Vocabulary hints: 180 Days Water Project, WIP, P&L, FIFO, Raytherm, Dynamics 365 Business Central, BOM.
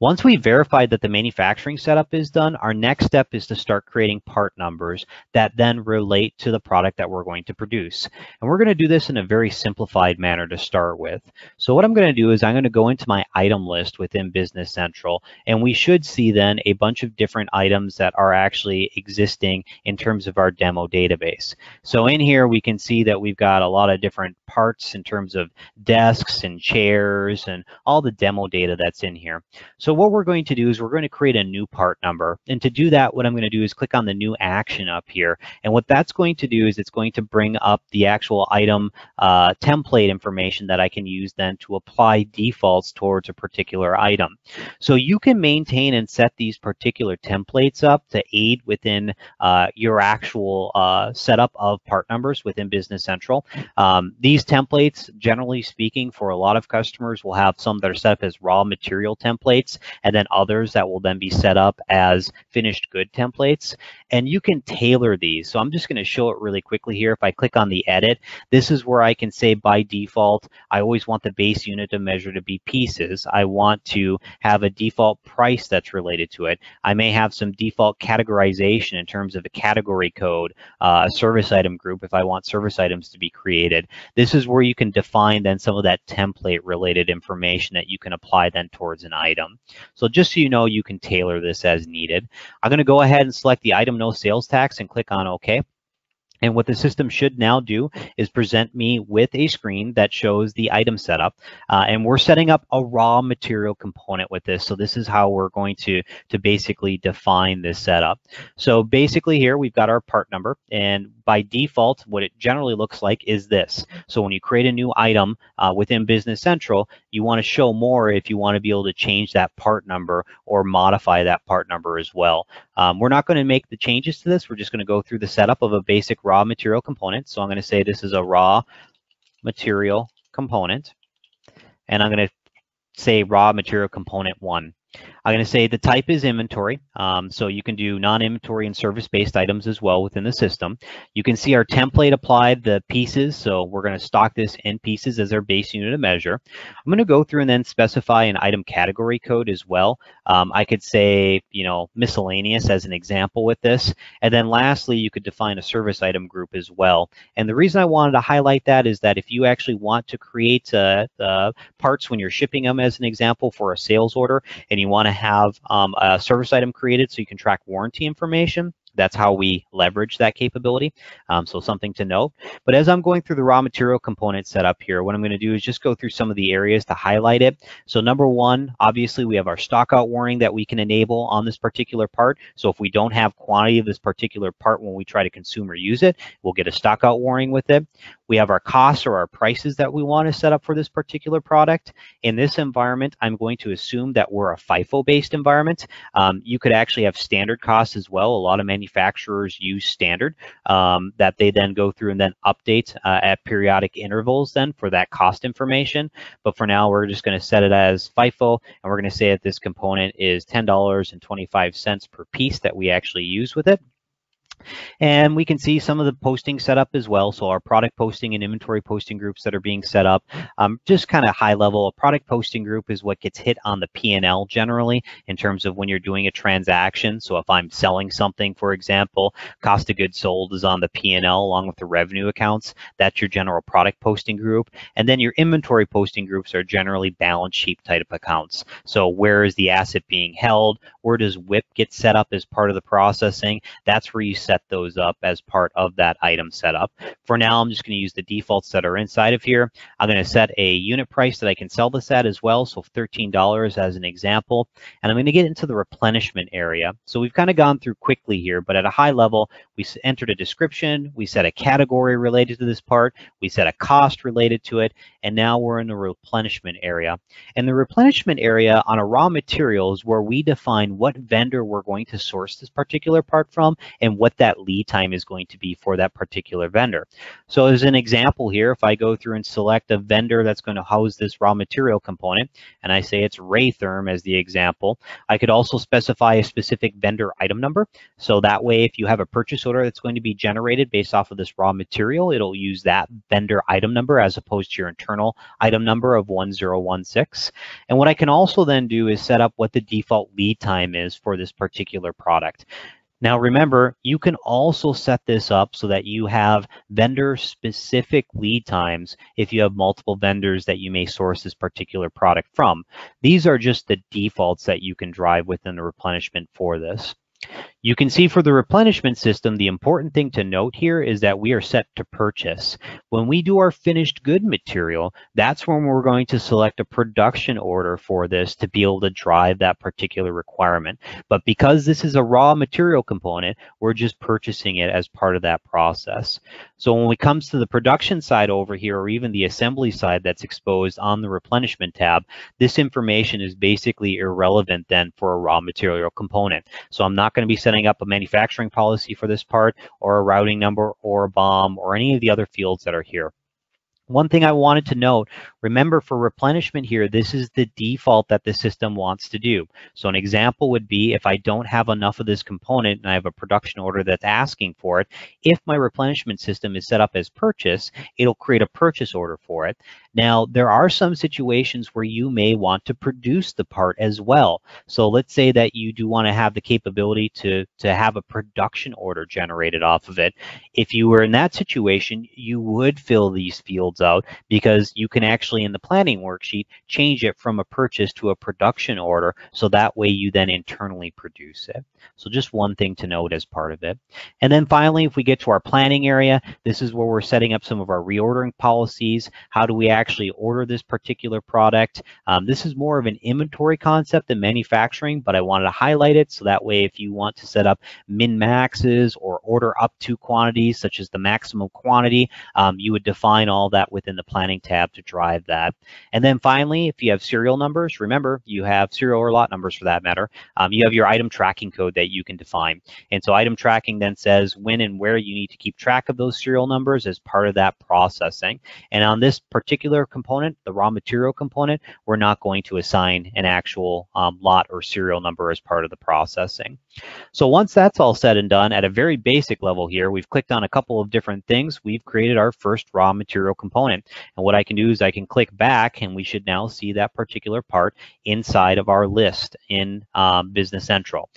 Once we verified that the manufacturing setup is done, our next step is to start creating part numbers that then relate to the product that we're going to produce. And we're going to do this in a very simplified manner to start with. So what I'm going to do is I'm going to go into my item list within Business Central, and we should see then a bunch of different items that are actually existing in terms of our demo database. So in here, we can see that we've got a lot of different parts in terms of desks and chairs and all the demo data that's in here. So what we're going to do is we're going to create a new part number. And to do that, what I'm going to do is click on the new action up here. And what that's going to do is it's going to bring up the actual item template information that I can use then to apply defaults towards a particular item. So you can maintain and set these particular templates up to aid within your actual setup of part numbers within Business Central. These templates, generally speaking, for a lot of customers will have some that are set up as raw material templates, and then others that will then be set up as finished good templates. And you can tailor these. So I'm just going to show it really quickly here. If I click on the edit, this is where I can say by default, I always want the base unit of measure to be pieces. I want to have a default price that's related to it. I may have some default categorization in terms of a category code, a service item group if I want service items to be created. This is where you can define then some of that template related information that you can apply then towards an item. So just so you know, you can tailor this as needed. I'm going to go ahead and select the item no sales tax and click on OK. And what the system should now do is present me with a screen that shows the item setup. And we're setting up a raw material component with this. So this is how we're going to basically define this setup. So basically here we've got our part number, and by default, what it generally looks like is this. So when you create a new item within Business Central, you want to show more if you want to be able to change that part number or modify that part number as well. We're not going to make the changes to this. We're just going to go through the setup of a basic raw material component. So I'm going to say this is a raw material component, and I'm going to say raw material component 1. I'm going to say the type is inventory, so you can do non-inventory and service-based items as well within the system. You can see our template applied, the pieces, so we're going to stock this in pieces as our base unit of measure. I'm going to go through and then specify an item category code as well. I could say, you know, miscellaneous as an example with this. And then lastly, you could define a service item group as well. And the reason I wanted to highlight that is that if you actually want to create parts when you're shipping them, as an example, for a sales order, and you want to have a service item created so you can track warranty information. That's how we leverage that capability. So something to note. But as I'm going through the raw material component setup here, what I'm going to do is just go through some of the areas to highlight it. So number one, obviously we have our stockout warning that we can enable on this particular part. So if we don't have quantity of this particular part when we try to consume or use it, we'll get a stockout warning with it. We have our costs or our prices that we want to set up for this particular product. In this environment, I'm going to assume that we're a FIFO-based environment. You could actually have standard costs as well. A lot of manufacturers use standard that they then go through and then update at periodic intervals then for that cost information. But for now, we're just going to set it as FIFO, and we're going to say that this component is $10.25 per piece that we actually use with it. And we can see some of the posting set up as well. So our product posting and inventory posting groups that are being set up, just kind of high level. A product posting group is what gets hit on the P&L generally in terms of when you're doing a transaction. So if I'm selling something, for example, cost of goods sold is on the P&L along with the revenue accounts. That's your general product posting group. And then your inventory posting groups are generally balance sheet type of accounts. So where is the asset being held? Where does WIP get set up as part of the processing? That's where you set those up as part of that item setup. For now, I'm just going to use the defaults that are inside of here. I'm going to set a unit price that I can sell this at as well, so $13 as an example. And I'm going to get into the replenishment area. So we've kind of gone through quickly here, but at a high level, we entered a description, we set a category related to this part, we set a cost related to it, and now we're in the replenishment area. And the replenishment area on a raw material is where we define and what vendor we're going to source this particular part from and what that lead time is going to be for that particular vendor. So as an example here, if I go through and select a vendor that's going to house this raw material component, and I say it's Raytherm as the example, I could also specify a specific vendor item number. So that way, if you have a purchase order that's going to be generated based off of this raw material, it'll use that vendor item number as opposed to your internal item number of 1016. And what I can also then do is set up what the default lead time is for this particular product. Now remember, you can also set this up so that you have vendor specific lead times if you have multiple vendors that you may source this particular product from. These are just the defaults that you can drive within the replenishment for this. You can see for the replenishment system, the important thing to note here is that we are set to purchase. When we do our finished good material, that's when we're going to select a production order for this to be able to drive that particular requirement. But because this is a raw material component, we're just purchasing it as part of that process. So when it comes to the production side over here, or even the assembly side that's exposed on the replenishment tab, this information is basically irrelevant then for a raw material component. So I'm not going to be setting up a manufacturing policy for this part or a routing number or a BOM or any of the other fields that are here. One thing I wanted to note, remember for replenishment here, this is the default that the system wants to do. So an example would be if I don't have enough of this component and I have a production order that's asking for it, if my replenishment system is set up as purchase, it'll create a purchase order for it. Now, there are some situations where you may want to produce the part as well. So let's say that you do want to have the capability to have a production order generated off of it. If you were in that situation, you would fill these fields out because you can actually in the planning worksheet change it from a purchase to a production order. So that way you then internally produce it. So just one thing to note as part of it. And then finally, if we get to our planning area, this is where we're setting up some of our reordering policies. How do we actually order this particular product? This is more of an inventory concept than manufacturing, but I wanted to highlight it so that way if you want to set up min maxes or order up to quantities such as the maximum quantity, you would define all that within the planning tab to drive that. And then finally, if you have serial numbers, remember you have serial or lot numbers for that matter, you have your item tracking code that you can define. And so item tracking then says when and where you need to keep track of those serial numbers as part of that processing. And on this particular component, the raw material component, we're not going to assign an actual lot or serial number as part of the processing. So once that's all said and done, at a very basic level here, we've clicked on a couple of different things. We've created our first raw material component. And what I can do is I can click back and we should now see that particular part inside of our list in Business Central.